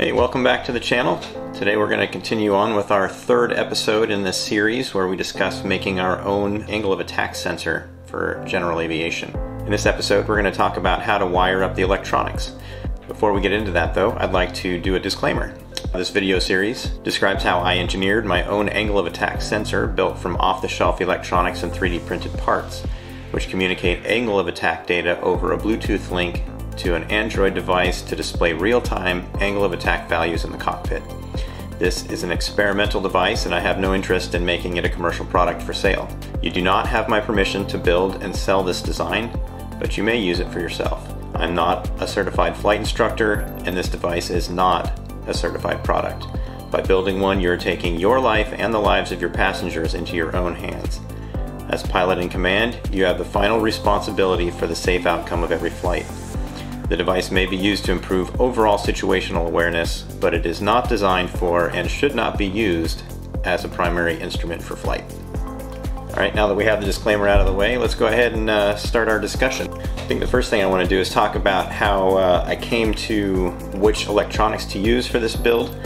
Hey, welcome back to the channel. Today we're going to continue on with our third episode in this series where we discuss making our own angle of attack sensor for general aviation. In this episode, we're going to talk about how to wire up the electronics. Before we get into that though, I'd like to do a disclaimer. This video series describes how I engineered my own angle of attack sensor built from off-the-shelf electronics and 3D printed parts, which communicate angle of attack data over a Bluetooth link to an Android device to display real-time angle of attack values in the cockpit. This is an experimental device and I have no interest in making it a commercial product for sale. You do not have my permission to build and sell this design, but you may use it for yourself. I'm not a certified flight instructor and this device is not a certified product. By building one, you're taking your life and the lives of your passengers into your own hands. As pilot in command, you have the final responsibility for the safe outcome of every flight. The device may be used to improve overall situational awareness, but it is not designed for and should not be used as a primary instrument for flight. All right, now that we have the disclaimer out of the way, let's go ahead and start our discussion. I think the first thing I want to do is talk about how I came to which electronics to use for this build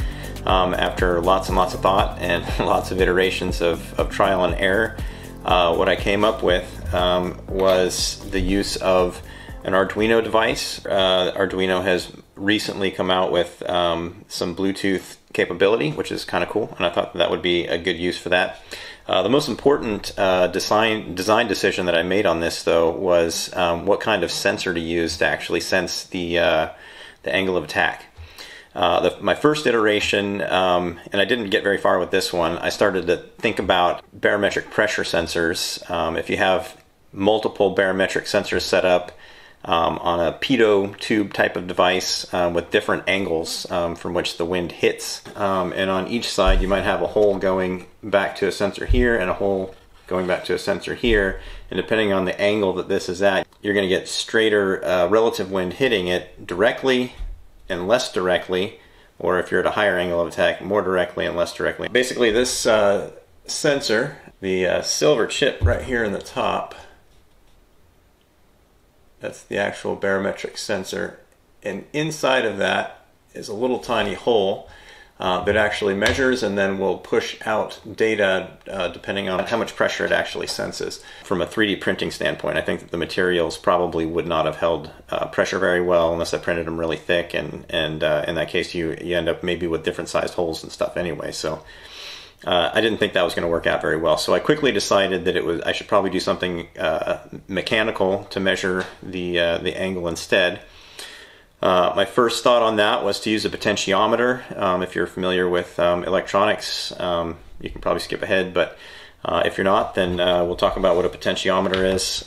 after lots and lots of thought and lots of iterations of trial and error. What I came up with was the use of an Arduino device. Arduino has recently come out with some Bluetooth capability, which is kind of cool, and I thought that would be a good use for that. The most important design decision that I made on this, though, was what kind of sensor to use to actually sense the angle of attack. My first iteration, and I didn't get very far with this one, I started to think about barometric pressure sensors. If you have multiple barometric sensors set up, on a pitot tube type of device with different angles from which the wind hits. And on each side you might have a hole going back to a sensor here and a hole going back to a sensor here. And depending on the angle that this is at, you're going to get straighter relative wind hitting it directly and less directly, or if you're at a higher angle of attack, more directly and less directly. Basically this sensor, the silver chip right here in the top, that's the actual barometric sensor, and inside of that is a little tiny hole that actually measures and then will push out data depending on how much pressure it actually senses. From a 3D printing standpoint, I think that the materials probably would not have held pressure very well unless I printed them really thick, and in that case you end up maybe with different sized holes and stuff anyway. So I didn't think that was going to work out very well, so I quickly decided that I should probably do something mechanical to measure the angle instead. My first thought on that was to use a potentiometer. If you're familiar with electronics, you can probably skip ahead, but if you're not, then we'll talk about what a potentiometer is.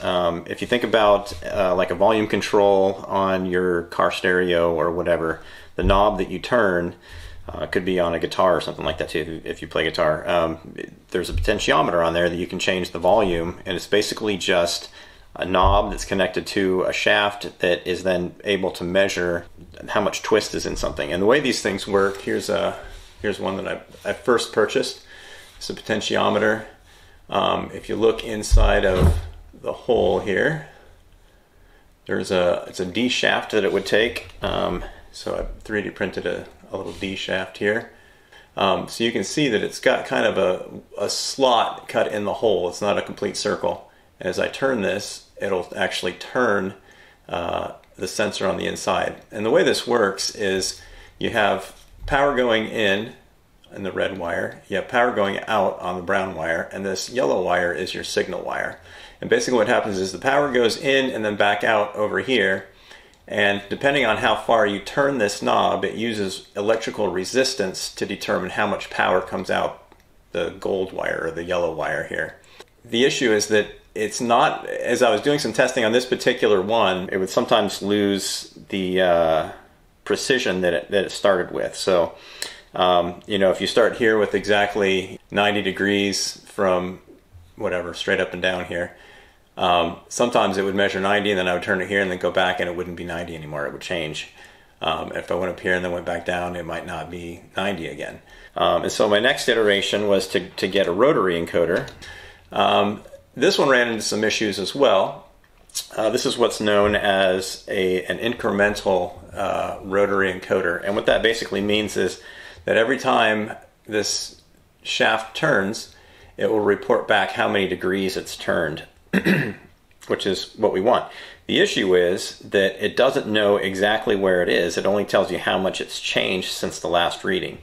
If you think about like a volume control on your car stereo or whatever, the knob that you turn, it could be on a guitar or something like that too, if you play guitar. There's a potentiometer on there that you can change the volume, and it's basically just a knob that's connected to a shaft that is then able to measure how much twist is in something. And the way these things work, here's one that I first purchased. It's a potentiometer. If you look inside of the hole here, it's a D shaft that it would take. So I 3D printed a little D shaft here. So you can see that it's got kind of a slot cut in the hole. It's not a complete circle. And as I turn this, it'll actually turn the sensor on the inside. And the way this works is you have power going in the red wire, you have power going out on the brown wire, and this yellow wire is your signal wire. And basically what happens is the power goes in and then back out over here. And depending on how far you turn this knob, it uses electrical resistance to determine how much power comes out the gold wire or the yellow wire here. The issue is that it's not, as I was doing some testing on this particular one, it would sometimes lose the precision that it started with. So, you know, if you start here with exactly 90 degrees from whatever, straight up and down here, sometimes it would measure 90 and then I would turn it here and then go back and it wouldn't be 90 anymore, it would change. If I went up here and then went back down, it might not be 90 again. And so my next iteration was to get a rotary encoder. This one ran into some issues as well. This is what's known as an incremental rotary encoder. And what that basically means is that every time this shaft turns, it will report back how many degrees it's turned, which is what we want. The issue is that it doesn't know exactly where it is. It only tells you how much it's changed since the last reading.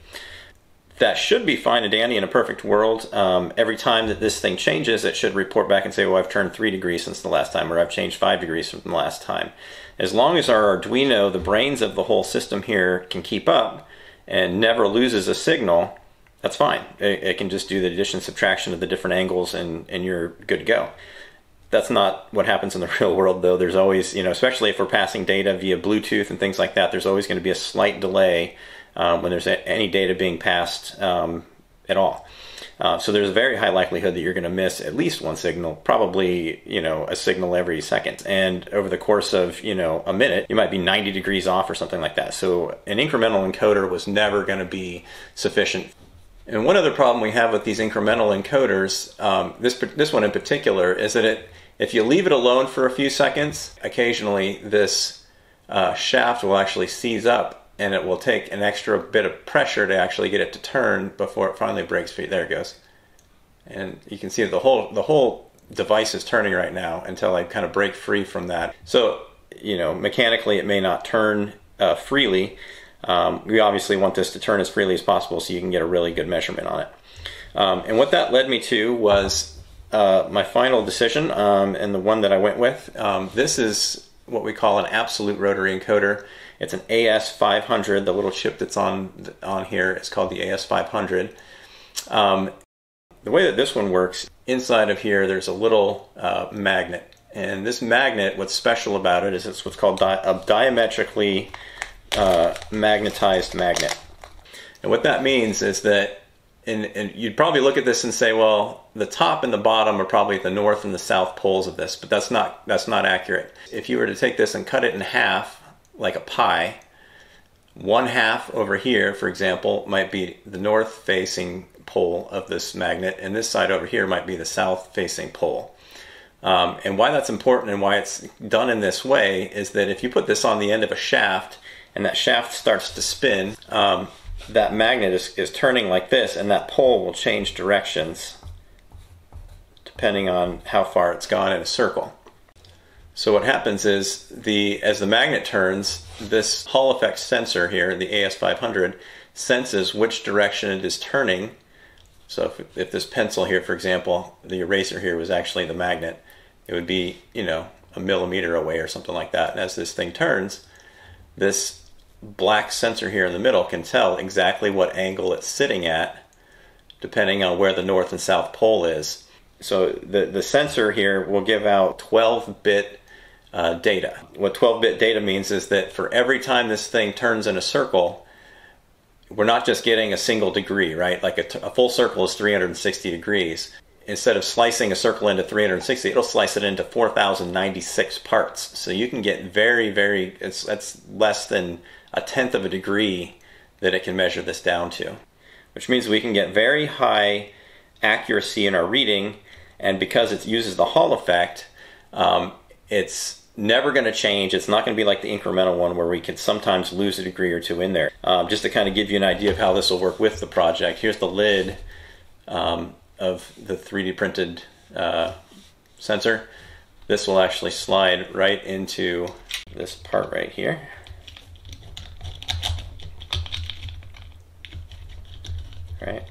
That should be fine and dandy in a perfect world. Every time that this thing changes, it should report back and say, well, I've turned 3 degrees since the last time, or I've changed 5 degrees from the last time. As long as our Arduino, the brains of the whole system here, can keep up and never loses a signal, that's fine. It can just do the addition, subtraction of the different angles, and you're good to go. That's not what happens in the real world, though. There's always, you know, especially if we're passing data via Bluetooth and things like that, there's always going to be a slight delay when there's any data being passed at all. So there's a very high likelihood that you're going to miss at least one signal, probably, you know, a signal every second. And over the course of, you know, a minute, you might be 90 degrees off or something like that. So an incremental encoder was never going to be sufficient. And one other problem we have with these incremental encoders, this one in particular, is that if you leave it alone for a few seconds, occasionally this shaft will actually seize up, and it will take an extra bit of pressure to actually get it to turn before it finally breaks free. There it goes. And you can see that the whole device is turning right now until I kind of break free from that. So, you know, mechanically it may not turn freely. We obviously want this to turn as freely as possible so you can get a really good measurement on it. And what that led me to was my final decision, and the one that I went with. This is what we call an absolute rotary encoder. It's an AS500. The little chip that's on here is called the AS500. The way that this one works, inside of here there's a little magnet, and this magnet, what's special about it is it's what's called a diametrically magnetized magnet. And what that means is that and you'd probably look at this and say, well, the top and the bottom are probably the north and the south poles of this, but that's not accurate. If you were to take this and cut it in half, like a pie, one half over here, for example, might be the north facing pole of this magnet, and this side over here might be the south facing pole. And why that's important and why it's done in this way is that if you put this on the end of a shaft and that shaft starts to spin, that magnet is turning like this, and that pole will change directions depending on how far it's gone in a circle. So what happens is, as the magnet turns, this Hall effect sensor here, the AS500, senses which direction it is turning. So if this pencil here, for example, the eraser here was actually the magnet, it would be, you know, a millimeter away or something like that. And as this thing turns, this black sensor here in the middle can tell exactly what angle it's sitting at depending on where the north and south pole is. So the sensor here will give out 12-bit data. What 12-bit data means is that for every time this thing turns in a circle, we're not just getting a single degree, right? Like a full circle is 360 degrees. Instead of slicing a circle into 360, it'll slice it into 4,096 parts. So you can get very, very, that's less than a tenth of a degree that it can measure this down to, which means we can get very high accuracy in our reading. And because it uses the Hall effect, it's never going to change. It's not going to be like the incremental one where we can sometimes lose a degree or two in there. Just to kind of give you an idea of how this will work with the project, here's the lid of the 3D printed sensor. This will actually slide right into this part right here. All right.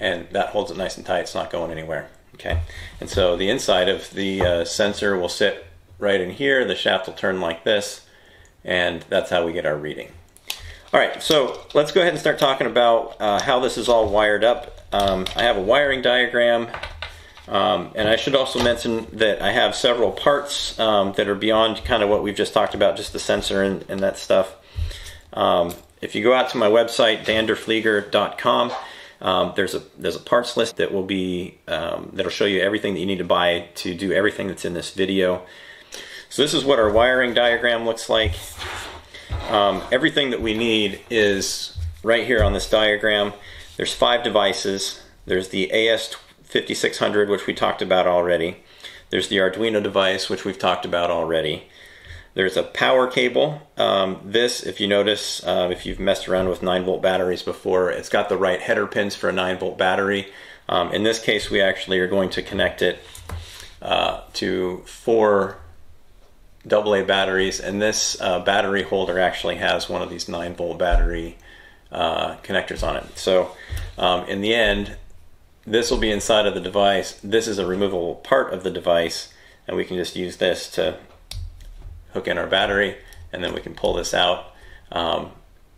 And that holds it nice and tight. It's not going anywhere. Okay. And so the inside of the sensor will sit right in here. The shaft will turn like this, and that's how we get our reading. All right, so let's go ahead and start talking about how this is all wired up. I have a wiring diagram, and I should also mention that I have several parts that are beyond kind of what we've just talked about, just the sensor and that stuff. If you go out to my website, danderflieger.com, there's a parts list that will be that'll show you everything that you need to buy to do everything that's in this video. So this is what our wiring diagram looks like. Everything that we need is right here on this diagram. There's 5 devices. There's the AS5600, which we talked about already. There's the Arduino device, which we've talked about already. There's a power cable. This, if you notice, if you've messed around with 9-volt batteries before, it's got the right header pins for a 9-volt battery. In this case, we actually are going to connect it to 4 AA batteries, and this battery holder actually has one of these 9-volt battery connectors on it. So in the end, this will be inside of the device. This is a removable part of the device, and we can just use this to hook in our battery, and then we can pull this out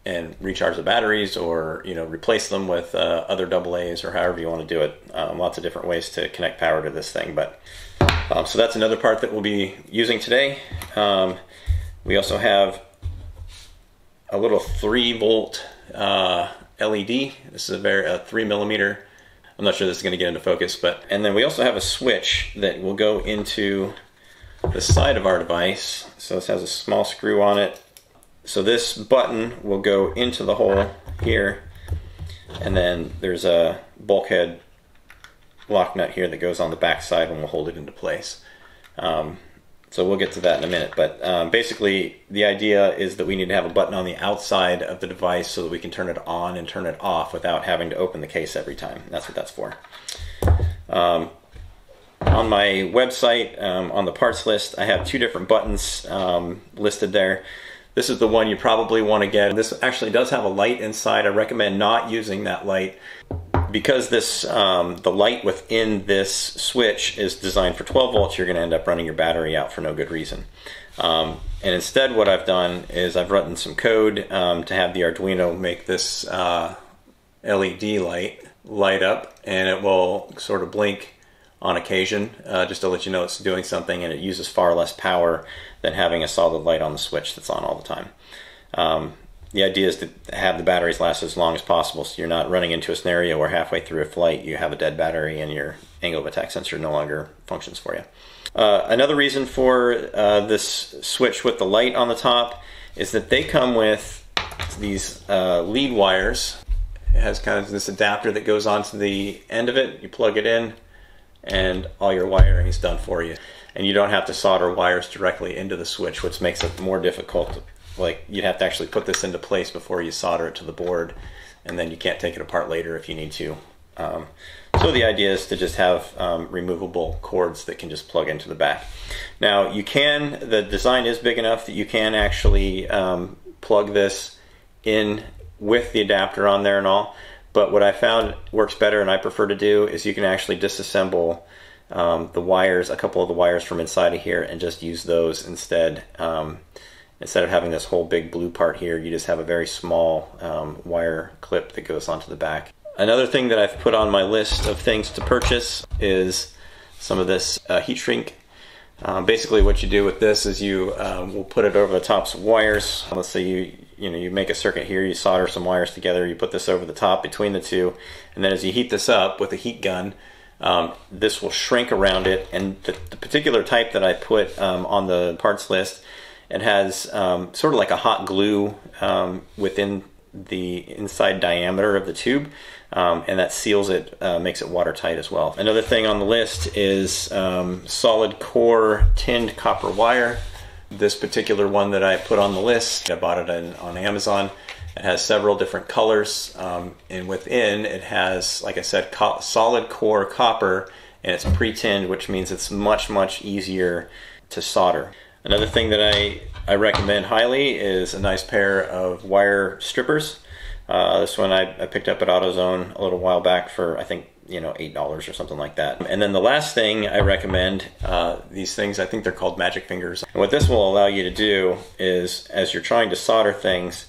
and recharge the batteries, or replace them with other AA's, or however you want to do it. Lots of different ways to connect power to this thing, but so that's another part that we'll be using today. We also have a little 3-volt LED. This is a 3 millimeter. I'm not sure this is going to get into focus, but and then we also have a switch that will go into the side of our device. So this has a small screw on it. So this button will go into the hole here, and then there's a bulkhead lock nut here that goes on the back side and will hold it into place. So we'll get to that in a minute, but basically the idea is that we need to have a button on the outside of the device so that we can turn it on and turn it off without having to open the case every time. That's what that's for. On my website, on the parts list, I have 2 different buttons listed there. This is the one you probably want to get. This actually does have a light inside. I recommend not using that light because this the light within this switch is designed for 12 volts. You're going to end up running your battery out for no good reason. And instead what I've done is I've written some code to have the Arduino make this LED light up, and it will sort of blink on occasion, just to let you know it's doing something, and it uses far less power than having a solid light on the switch that's on all the time. The idea is to have the batteries last as long as possible, so you're not running into a scenario where halfway through a flight you have a dead battery and your angle of attack sensor no longer functions for you. Another reason for this switch with the light on the top is that they come with these lead wires. It has kind of this adapter that goes onto the end of it. You plug it in, and all your wiring is done for you. And you don't have to solder wires directly into the switch, which makes it more difficult. Like, you'd have to actually put this into place before you solder it to the board, and then you can't take it apart later if you need to. So the idea is to just have removable cords that can just plug into the back. Now you can, the design is big enough that you can actually plug this in with the adapter on there and all, but what I found works better and I prefer to do is you can actually disassemble the wires, a couple of the wires from inside of here, and just use those instead. Instead of having this whole big blue part here, you just have a very small wire clip that goes onto the back. Another thing that I've put on my list of things to purchase is some of this heat shrink. Basically what you do with this is you will put it over the tops of wires. Let's say you make a circuit here, you solder some wires together, you put this over the top between the two, and then as you heat this up with a heat gun, this will shrink around it. And the particular type that I put on the parts list, it has sort of like a hot glue within the inside diameter of the tube, and that seals it, makes it watertight as well. Another thing on the list is solid core tinned copper wire. This particular one that I put on the list, I bought it on Amazon. It has several different colors, and within it has, like I said, solid core copper, and it's pre-tinned, which means it's much, much easier to solder. Another thing that I recommend highly is a nice pair of wire strippers. This one I picked up at AutoZone a little while back for, I think, $8 or something like that. And then the last thing I recommend, these things, I think they're called magic fingers. And what this will allow you to do is, as you're trying to solder things,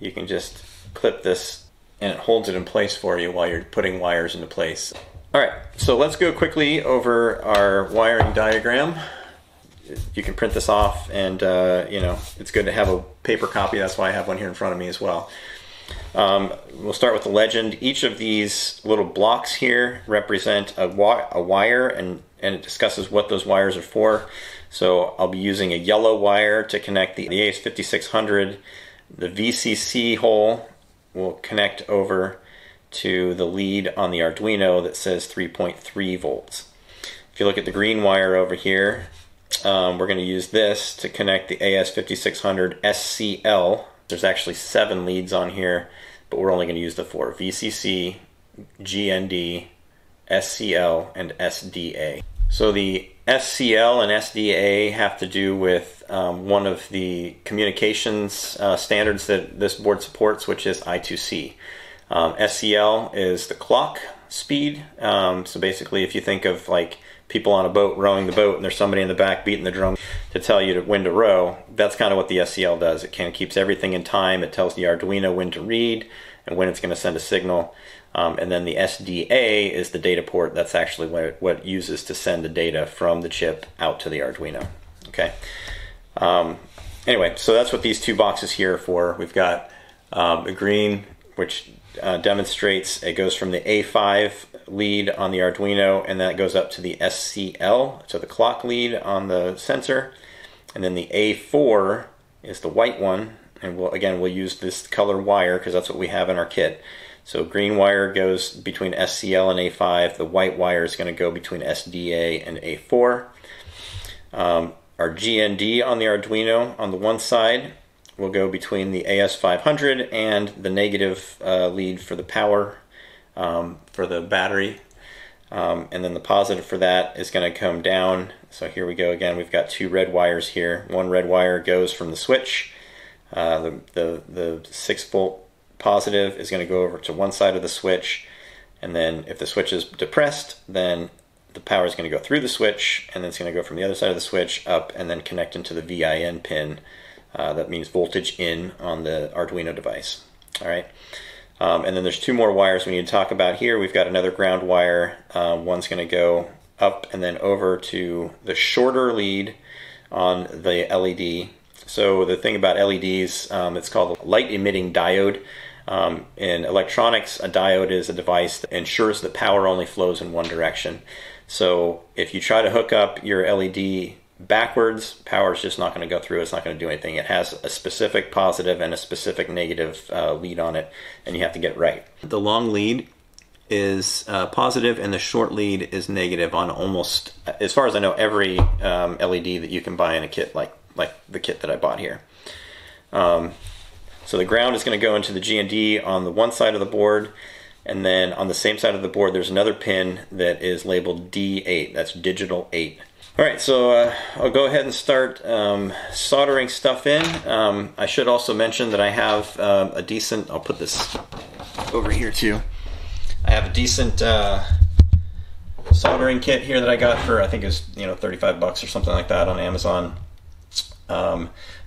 you can just clip this and it holds it in place for you while you're putting wires into place. All right, so let's go quickly over our wiring diagram. You can print this off, and it's good to have a paper copy. That's why I have one here in front of me as well. We'll start with the legend. Each of these little blocks here represent a wire, and it discusses what those wires are for. So I'll be using a yellow wire to connect the AS5600. The VCC hole will connect over to the lead on the Arduino that says 3.3 volts. If you look at the green wire over here, we're going to use this to connect the AS5600 STL. There's actually 7 leads on here, but we're only going to use the 4: VCC, GND, SCL, and SDA. So the SCL and SDA have to do with one of the communications standards that this board supports, which is I2C. SCL is the clock speed. So basically, if you think of like people on a boat rowing the boat and there's somebody in the back beating the drum to tell you when to row, that's kind of what the STL does. It kind of keeps everything in time. It tells the Arduino when to read and when it's going to send a signal. And then the SDA is the data port. That's actually what it uses to send the data from the chip out to the Arduino. Okay. Anyway, so that's what these two boxes here are for. We've got a green, which demonstrates it goes from the A5 lead on the Arduino, and that goes up to the SCL, so the clock lead on the sensor. And then the A4 is the white one, and we'll use this color wire because that's what we have in our kit. So green wire goes between SCL and A5. The white wire is going to go between SDA and A4. Our GND on the Arduino on the one side will go between the AS500 and the negative lead for the power for the battery. And then the positive for that is going to come down. So here we go again. We've got 2 red wires here. One red wire goes from the switch. The 6-volt positive is going to go over to one side of the switch. And then if the switch is depressed, then the power is going to go through the switch, and then it's going to go from the other side of the switch up and then connect into the VIN pin. That means voltage in on the Arduino device. All right. And then there's 2 more wires we need to talk about here. We've got another ground wire. One's going to go up and then over to the shorter lead on the LED. So the thing about LEDs, it's called a light emitting diode. In electronics, a diode is a device that ensures the power only flows in one direction. So if you try to hook up your LED backwards, power is just not going to go through. It's not going to do anything. It has a specific positive and a specific negative lead on it, and you have to get it right. The long lead is positive, and the short lead is negative on almost, as far as I know, every LED that you can buy in a kit, like the kit that I bought here. So the ground is going to go into the GND on the one side of the board, and then on the same side of the board, there's another pin that is labeled D8. That's digital 8. All right, so I'll go ahead and start soldering stuff in. I should also mention that I have a decent, I'll put this over here too. I have a decent soldering kit here that I got for, I think it was, you know, 35 bucks or something like that on Amazon.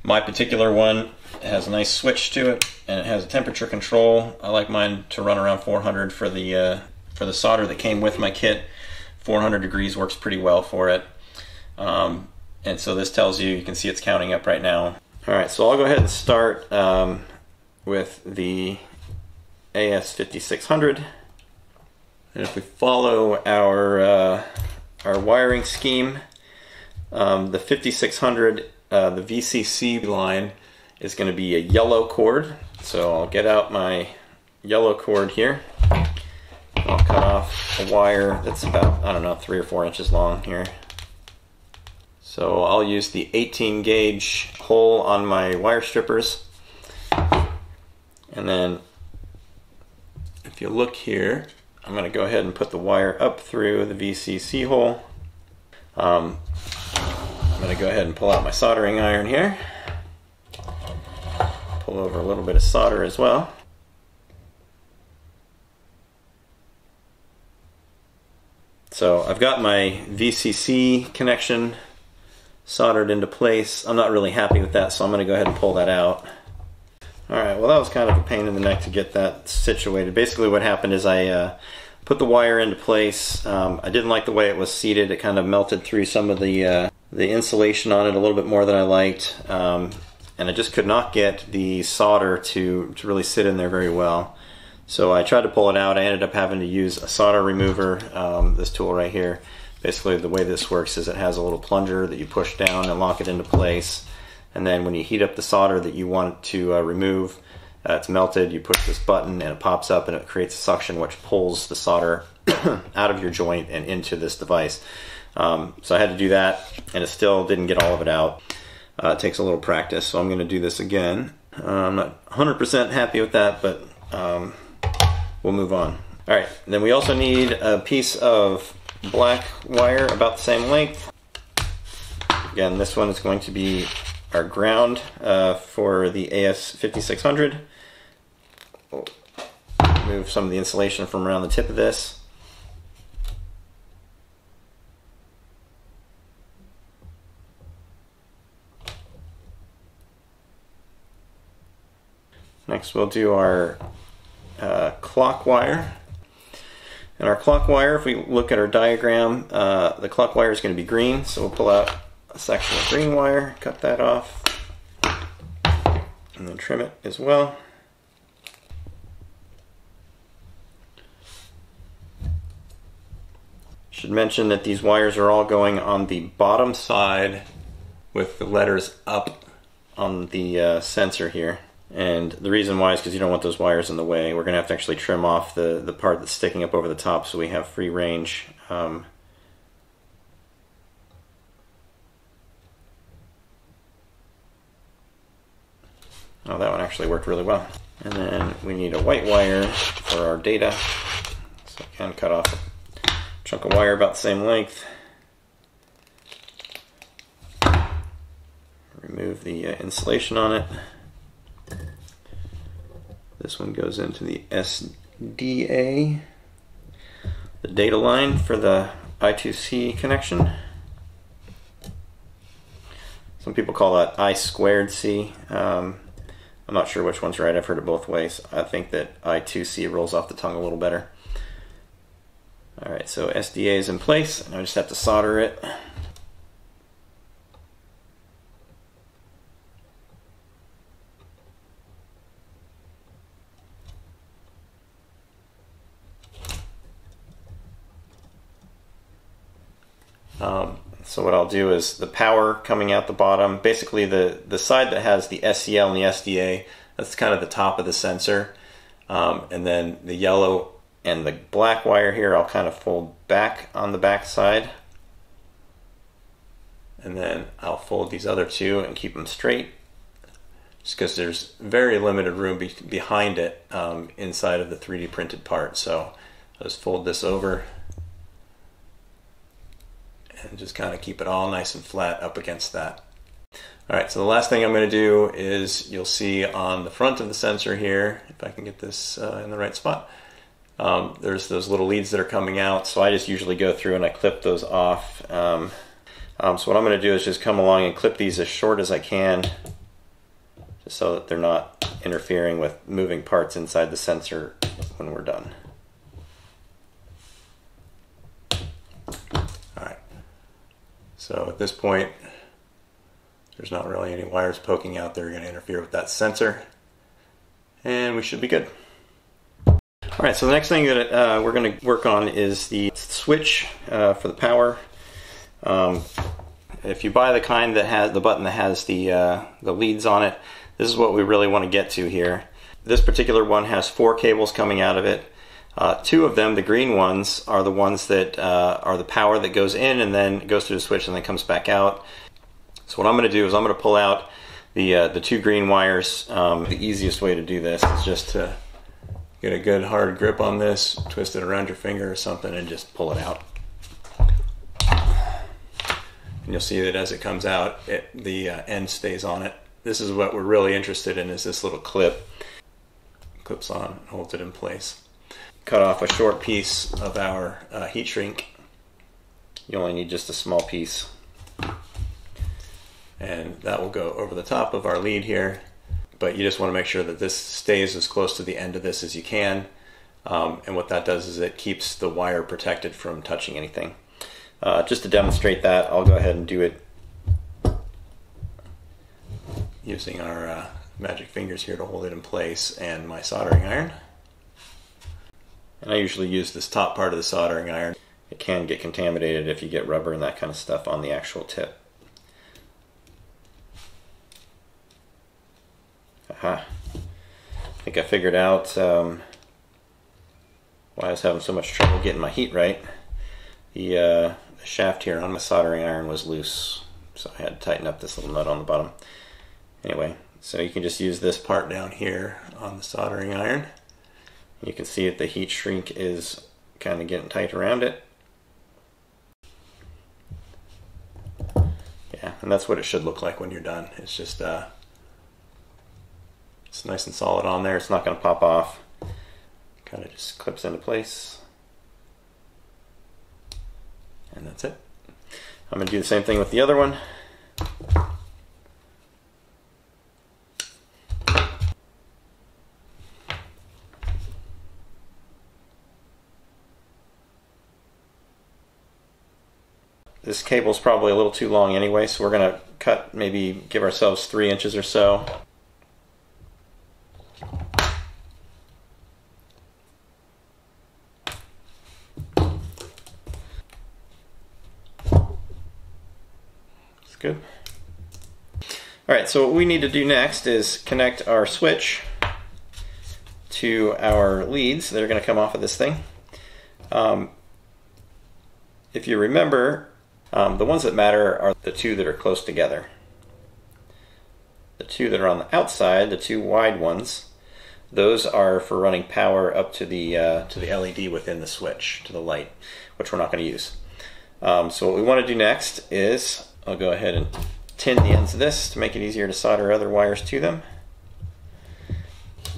My particular one has a nice switch to it, and it has a temperature control. I like mine to run around 400 for the solder that came with my kit. 400 degrees works pretty well for it. And so this tells you, you can see it's counting up right now. All right, so I'll go ahead and start with the AS5600. And if we follow our wiring scheme, the 5600, the VCC line is going to be a yellow cord. So I'll get out my yellow cord here. I'll cut off a wire that's about, I don't know, 3 or 4 inches long here. So I'll use the 18 gauge hole on my wire strippers. And then if you look here, I'm going to go ahead and put the wire up through the VCC hole. I'm going to go ahead and pull out my soldering iron here. Pull over a little bit of solder as well. So I've got my VCC connection soldered into place. I'm not really happy with that, so I'm going to go ahead and pull that out. All right, well, that was kind of a pain in the neck to get that situated. Basically what happened is I put the wire into place. I didn't like the way it was seated. It kind of melted through some of the insulation on it a little bit more than I liked. And I just could not get the solder to really sit in there very well. So I tried to pull it out. I ended up having to use a solder remover, this tool right here. Basically, the way this works is it has a little plunger that you push down and lock it into place. And then when you heat up the solder that you want to remove, it's melted, you push this button and it pops up and it creates a suction which pulls the solder out of your joint and into this device. So I had to do that, and I still didn't get all of it out. It takes a little practice, so I'm going to do this again. I'm not 100% happy with that, but we'll move on. All right, then we also need a piece of black wire about the same length. Again, this one is going to be our ground for the AS5600. We'll move some of the insulation from around the tip of this. Next, we'll do our clock wire. And our clock wire, if we look at our diagram, the clock wire is going to be green, so we'll pull out a section of green wire, cut that off, and then trim it as well. Should mention that these wires are all going on the bottom side with the letters up on the sensor here. And the reason why is because you don't want those wires in the way. We're going to have to actually trim off the part that's sticking up over the top so we have free range. Oh, that one actually worked really well. And then we need a white wire for our data. So I can cut off a chunk of wire about the same length. Remove the insulation on it. This one goes into the SDA, the data line for the I2C connection. Some people call that I2C. I'm not sure which one's right. I've heard it both ways. I think that I2C rolls off the tongue a little better. All right, so SDA is in place, and I just have to solder it. So what I'll do is the power coming out the bottom, basically the side that has the STL and the SDA, that's kind of the top of the sensor. And then the yellow and the black wire here, I'll kind of fold back on the back side. And then I'll fold these other two and keep them straight, just because there's very limited room behind it inside of the 3D printed part. So I'll just fold this over and just kind of keep it all nice and flat up against that. All right, so the last thing I'm going to do is, you'll see on the front of the sensor here, if I can get this in the right spot, there's those little leads that are coming out. So I just usually go through and I clip those off. So what I'm going to do is just come along and clip these as short as I can, just so that they're not interfering with moving parts inside the sensor when we're done. So at this point, there's not really any wires poking out that are going to interfere with that sensor, and we should be good. All right, so the next thing that we're going to work on is the switch for the power. If you buy the kind that has the button that has the leads on it, this is what we really want to get to here. This particular one has 4 cables coming out of it. 2 of them, the green ones, are the ones that are the power that goes in and then goes through the switch and then comes back out. So what I'm going to do is I'm going to pull out the 2 green wires. The easiest way to do this is just to get a good hard grip on this, twist it around your finger or something, and just pull it out. And you'll see that as it comes out, the end stays on it. This is what we're really interested in, is this little clip. Clips on and holds it in place. Cut off a short piece of our heat shrink. You only need just a small piece. And that will go over the top of our lead here. But you just want to make sure that this stays as close to the end of this as you can. And what that does is it keeps the wire protected from touching anything. Just to demonstrate that, I'll go ahead and do it using our magic fingers here to hold it in place and my soldering iron. And I usually use this top part of the soldering iron. It can get contaminated if you get rubber and that kind of stuff on the actual tip. Aha. I think I figured out why I was having so much trouble getting my heat right. The shaft here on my soldering iron was loose, so I had to tighten up this little nut on the bottom. Anyway, so you can just use this part down here on the soldering iron. You can see that the heat shrink is kind of getting tight around it. Yeah, and that's what it should look like when you're done. It's just it's nice and solid on there. It's not going to pop off. Kind of just clips into place. And that's it. I'm going to do the same thing with the other one. This cable's probably a little too long anyway, so we're going to cut, maybe give ourselves 3 inches or so. That's good. Alright, so what we need to do next is connect our switch to our leads that are going to come off of this thing. If you remember, the ones that matter are the two that are close together. The two that are on the outside, the two wide ones, those are for running power up to the LED within the switch, to the light, which we're not going to use. So what we want to do next is, I'll go ahead and tin the ends of this to make it easier to solder other wires to them.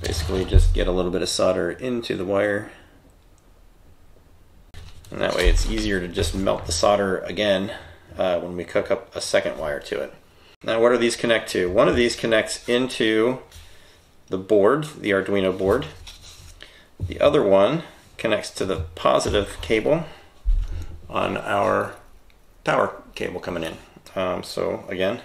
Basically just get a little bit of solder into the wire. And that way it's easier to just melt the solder again when we cook up a second wire to it. Now what do these connect to? One of these connects into the board, the Arduino board. The other one connects to the positive cable on our power cable coming in. So again,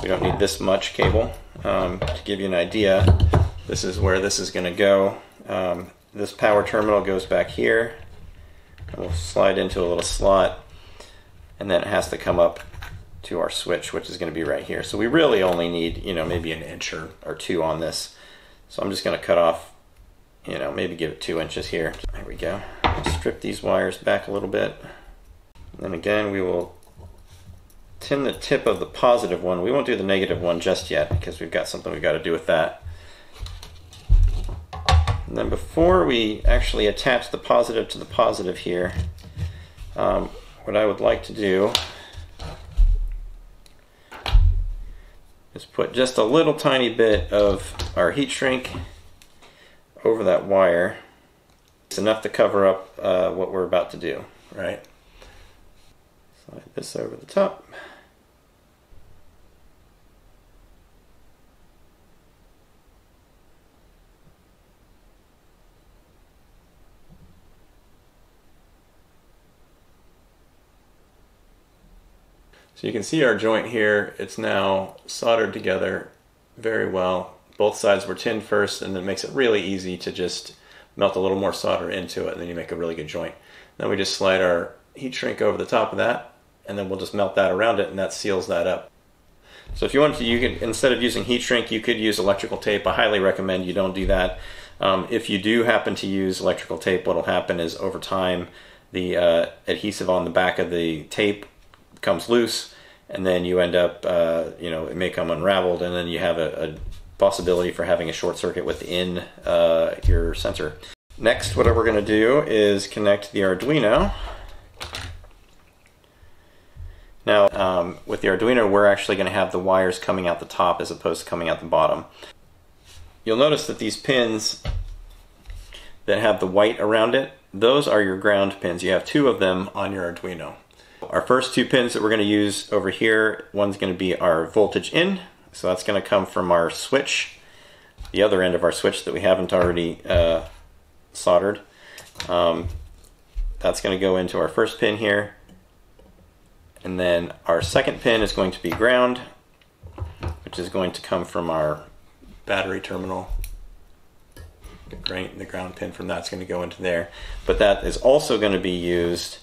we don't need this much cable. To give you an idea, this is where this is going to go. This power terminal goes back here. We'll slide into a little slot, and then it has to come up to our switch, which is going to be right here. So we really only need, you know, maybe an inch or two on this. So I'm just going to cut off, you know, maybe give it 2 inches here. There we go. Strip these wires back a little bit. And then again, we will tin the tip of the positive one. We won't do the negative one just yet because we've got something we've got to do with that. And then before we actually attach the positive to the positive here, what I would like to do is put just a little tiny bit of our heat shrink over that wire. It's enough to cover up what we're about to do, right? Slide this over the top. So you can see our joint here, it's now soldered together very well. Both sides were tinned first, and then it makes it really easy to just melt a little more solder into it, and then you make a really good joint. Then we just slide our heat shrink over the top of that, and then we'll just melt that around it, and that seals that up. So if you wanted to, you could, instead of using heat shrink, you could use electrical tape. I highly recommend you don't do that. If you do happen to use electrical tape, what'll happen is over time, the adhesive on the back of the tape comes loose, and then you end up, you know, it may come unraveled, and then you have a possibility for having a short circuit within your sensor. Next, what we're going to do is connect the Arduino. Now, with the Arduino, we're actually going to have the wires coming out the top as opposed to coming out the bottom. You'll notice that these pins that have the white around it, those are your ground pins. You have 2 of them on your Arduino. Our first 2 pins that we're going to use over here, one's going to be our voltage in, so that's going to come from our switch, the other end of our switch that we haven't already soldered. That's going to go into our first pin here, and then our second pin is going to be ground, which is going to come from our battery terminal. The ground pin from that's going to go into there, but that is also going to be used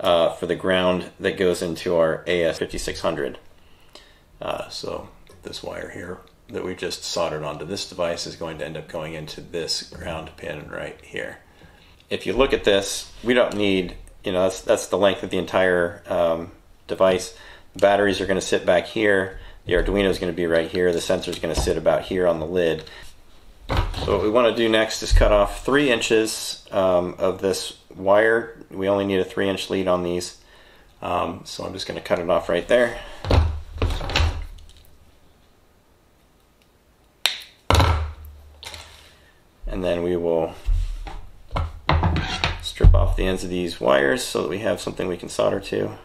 for the ground that goes into our AS5600. So this wire here that we just soldered onto this device is going to end up going into this ground pin right here. If you look at this, we don't need you know, that's the length of the entire device. The batteries are going to sit back here. The Arduino is going to be right here. The sensor is going to sit about here on the lid. So what we want to do next is cut off 3 inches of this wire. We only need a 3-inch lead on these. So I'm just going to cut it off right there. And then we will strip off the ends of these wires so that we have something we can solder to. All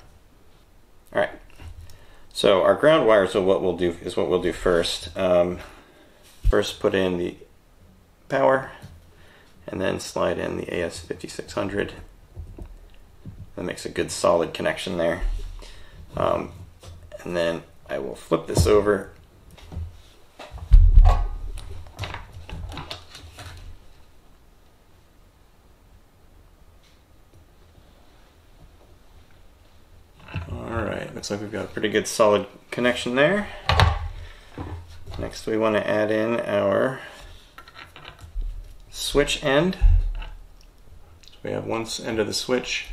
right. So our ground wires are what we'll do, first. First put in the power and then slide in the AS5600. That makes a good solid connection there. And then I will flip this over. Alright, looks like we've got a pretty good solid connection there. Next we want to add in our switch end. So we have one end of the switch.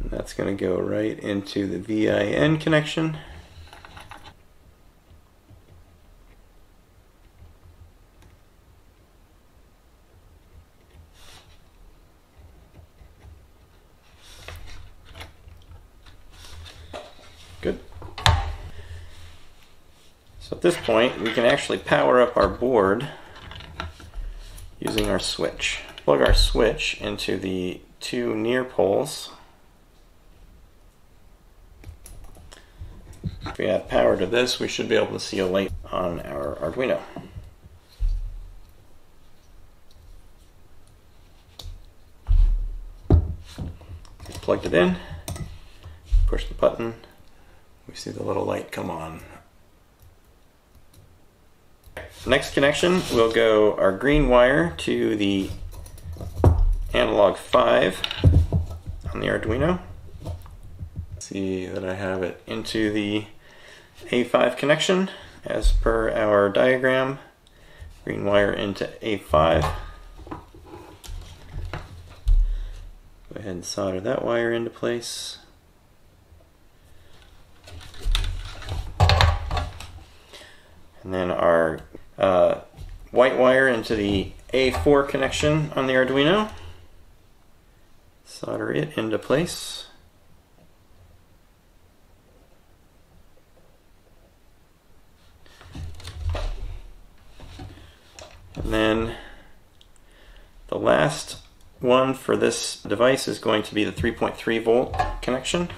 And that's going to go right into the VIN connection. Good. So at this point, we can actually power up our board using our switch. Plug our switch into the 2 near poles. If we add power to this, we should be able to see a light on our Arduino. We've plugged it in, push the button, we see the little light come on. Next connection, we'll go our green wire to the analog 5 on the Arduino. See that I have it into the A5 connection as per our diagram. Green wire into A5. Go ahead and solder that wire into place. And then our white wire into the A4 connection on the Arduino. Solder it into place. And then the last one for this device is going to be the 3.3 volt connection.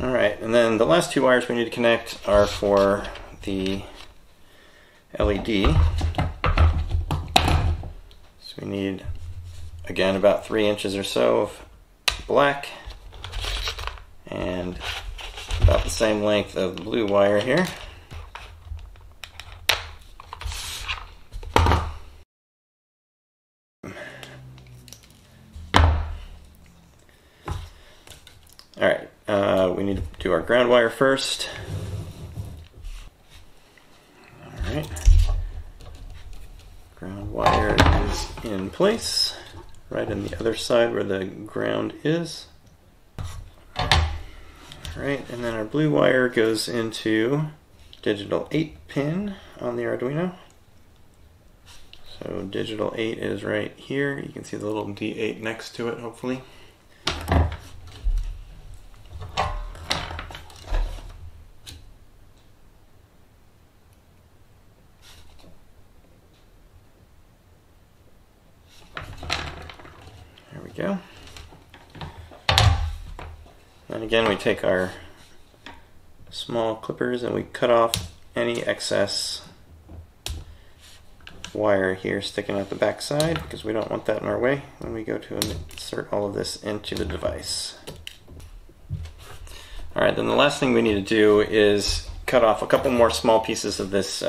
All right, and then the last 2 wires we need to connect are for the LED. We need, again, about 3 inches or so of black and about the same length of the blue wire here. All right, we need to do our ground wire first. All right. Ground wire is in place, right on the other side where the ground is. Alright, and then our blue wire goes into digital 8 pin on the Arduino. So digital 8 is right here. You can see the little D8 next to it, hopefully. Go. And again, we take our small clippers and we cut off any excess wire here sticking out the back side because we don't want that in our way when we go to insert all of this into the device. All right, then the last thing we need to do is cut off a couple more small pieces of this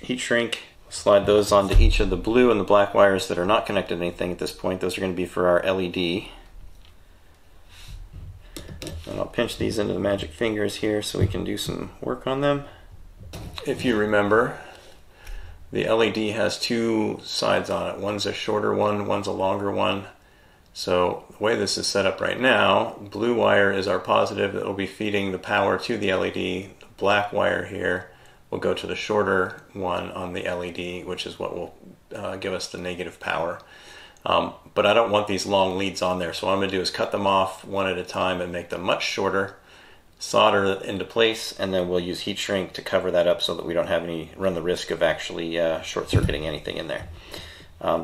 heat shrink. Slide those onto each of the blue and the black wires that are not connected to anything at this point. Those are going to be for our LED. And I'll pinch these into the magic fingers here so we can do some work on them. If you remember, the LED has two sides on it. One's a shorter one, one's a longer one. So the way this is set up right now, blue wire is our positive that will be feeding the power to the LED. The black wire here will go to the shorter one on the LED, which is what will give us the negative power. But I don't want these long leads on there, so what I'm going to do is cut them off one at a time and make them much shorter, solder it into place, and then we'll use heat shrink to cover that up so that we don't have any run the risk of actually short-circuiting anything in there.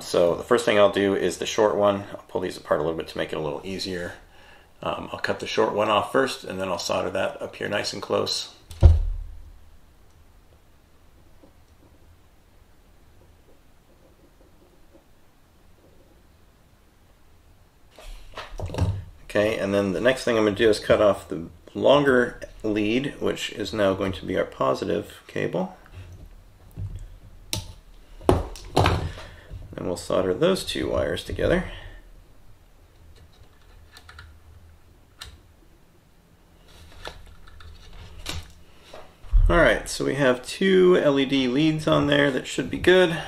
So the first thing I'll do is the short one. I'll pull these apart a little bit to make it a little easier. I'll cut the short one off first, and then I'll solder that up here nice and close. Okay, and then the next thing I'm going to do is cut off the longer lead, which is now going to be our positive cable. And we'll solder those two wires together. Alright, so we have two LED leads on there that should be good.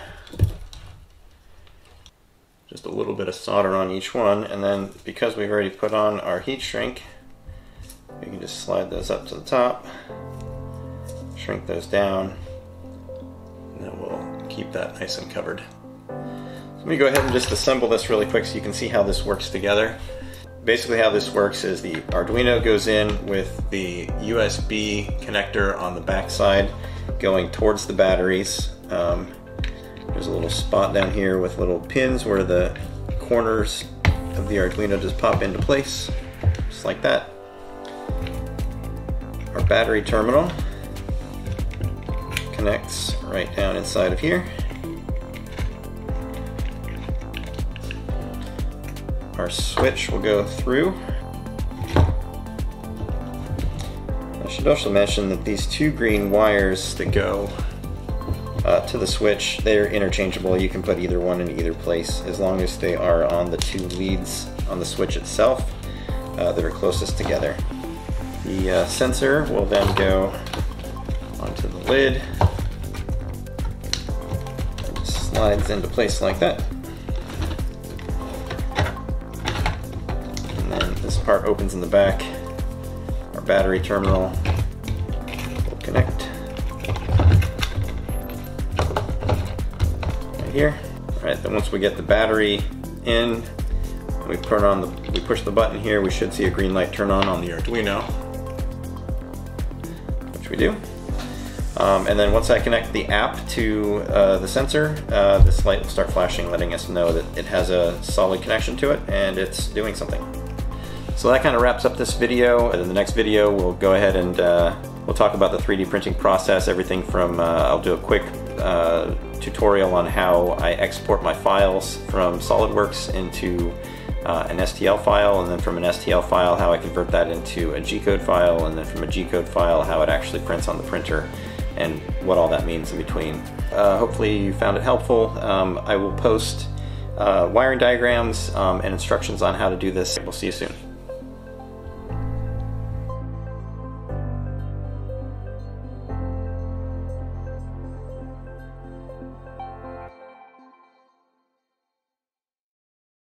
Just a little bit of solder on each one, and then because we've already put on our heat shrink, we can just slide those up to the top, shrink those down, and then we'll keep that nice and covered. Let me go ahead and just assemble this really quick so you can see how this works together. Basically how this works is the Arduino goes in with the USB connector on the back side going towards the batteries. There's a little spot down here with little pins where the corners of the Arduino just pop into place, just like that. Our battery terminal connects right down inside of here. Our switch will go through. I should also mention that these two green wires that go to the switch, they're interchangeable. You can put either one in either place as long as they are on the two leads on the switch itself that are closest together. The sensor will then go onto the lid. It slides into place like that. Part opens in the back. Our battery terminal will connect right here. All right, then once we get the battery in, we push the button here. We should see a green light turn on the Arduino, which we do. And then once I connect the app to the sensor, this light will start flashing, letting us know that it has a solid connection to it and it's doing something. So that kind of wraps up this video. In the next video, we'll go ahead and we'll talk about the 3D printing process, everything from, I'll do a quick tutorial on how I export my files from SolidWorks into an STL file, and then from an STL file, how I convert that into a G-code file, and then from a G-code file, how it actually prints on the printer, and what all that means in between. Hopefully you found it helpful. I will post wiring diagrams and instructions on how to do this. We'll see you soon.